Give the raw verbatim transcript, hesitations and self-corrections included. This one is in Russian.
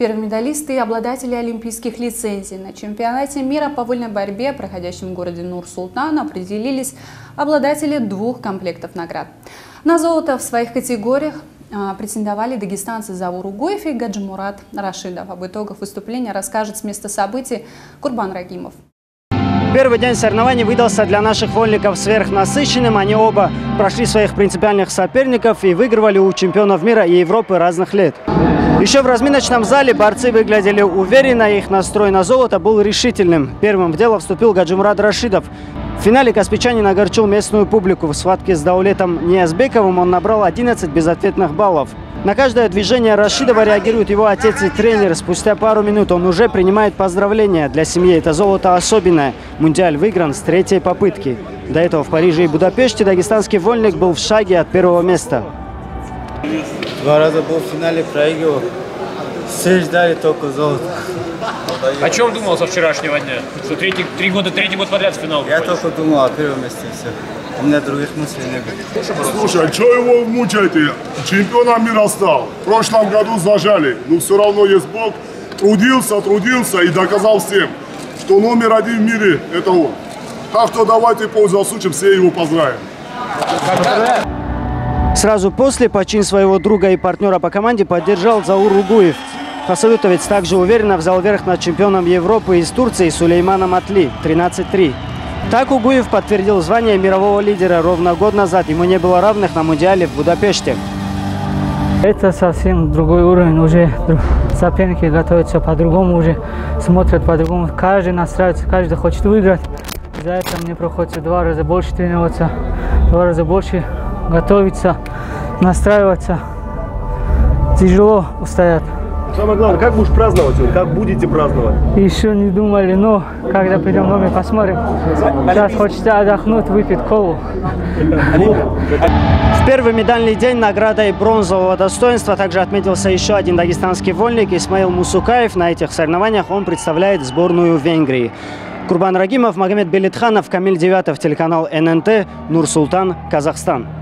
Первые медалисты и обладатели олимпийских лицензий на чемпионате мира по вольной борьбе, проходящем в городе Нур-Султан, определились обладатели двух комплектов наград. На золото в своих категориях претендовали дагестанцы Завур Угуев и Гаджимурад Рашидов. Об итогах выступления расскажет с места событий Курбан Рагимов. Первый день соревнований выдался для наших вольников сверхнасыщенным. Они оба прошли своих принципиальных соперников и выигрывали у чемпионов мира и Европы разных лет. Еще в разминочном зале борцы выглядели уверенно, их настрой на золото был решительным. Первым в дело вступил Гаджимурад Рашидов. В финале каспичанин огорчил местную публику. В схватке с Даулетом Ниазбековым он набрал одиннадцать безответных баллов. На каждое движение Рашидова реагирует его отец и тренер. Спустя пару минут он уже принимает поздравления. Для семьи это золото особенное. Мундиаль выигран с третьей попытки. До этого в Париже и Будапеште дагестанский вольник был в шаге от первого места. Два раза был в финале, проигрывал. Все ждали только золото. О чем думал со вчерашнего дня? Что третий, три года, третий год подряд в финал? Я только думал о первом месте и все. У меня других мыслей не было. Слушай, а что его мучаете? Чемпионом мира стал. В прошлом году зажали. Но все равно есть Бог. Трудился, трудился и доказал всем, что номер один в мире – это он. Так что давайте пользоваться случаем, все его поздравим. Сразу после почин своего друга и партнера по команде поддержал Завур Угуев. Хасавютовец также уверенно взял верх над чемпионом Европы из Турции Сулейманом Атли тринадцать три. Так Угуев подтвердил звание мирового лидера ровно год назад. Ему не было равных на Мундиале в Будапеште. Это совсем другой уровень. Уже соперники готовятся по-другому, уже смотрят по-другому. Каждый настраивается, каждый хочет выиграть. За это мне приходится два раза больше тренироваться, два раза больше готовиться, настраиваться. Тяжело устоять. Самое главное, как будешь праздновать? Как будете праздновать? Еще не думали, но когда придем в номер, посмотрим. Сейчас хочется отдохнуть, выпить колу. В первый медальный день наградой бронзового достоинства также отметился еще один дагестанский вольник Исмаил Мусукаев. На этих соревнованиях он представляет сборную Венгрии. Курбан Рагимов, Магомед Белитханов, Камиль Девятов, телеканал эн эн тэ, Нур-Султан, Казахстан.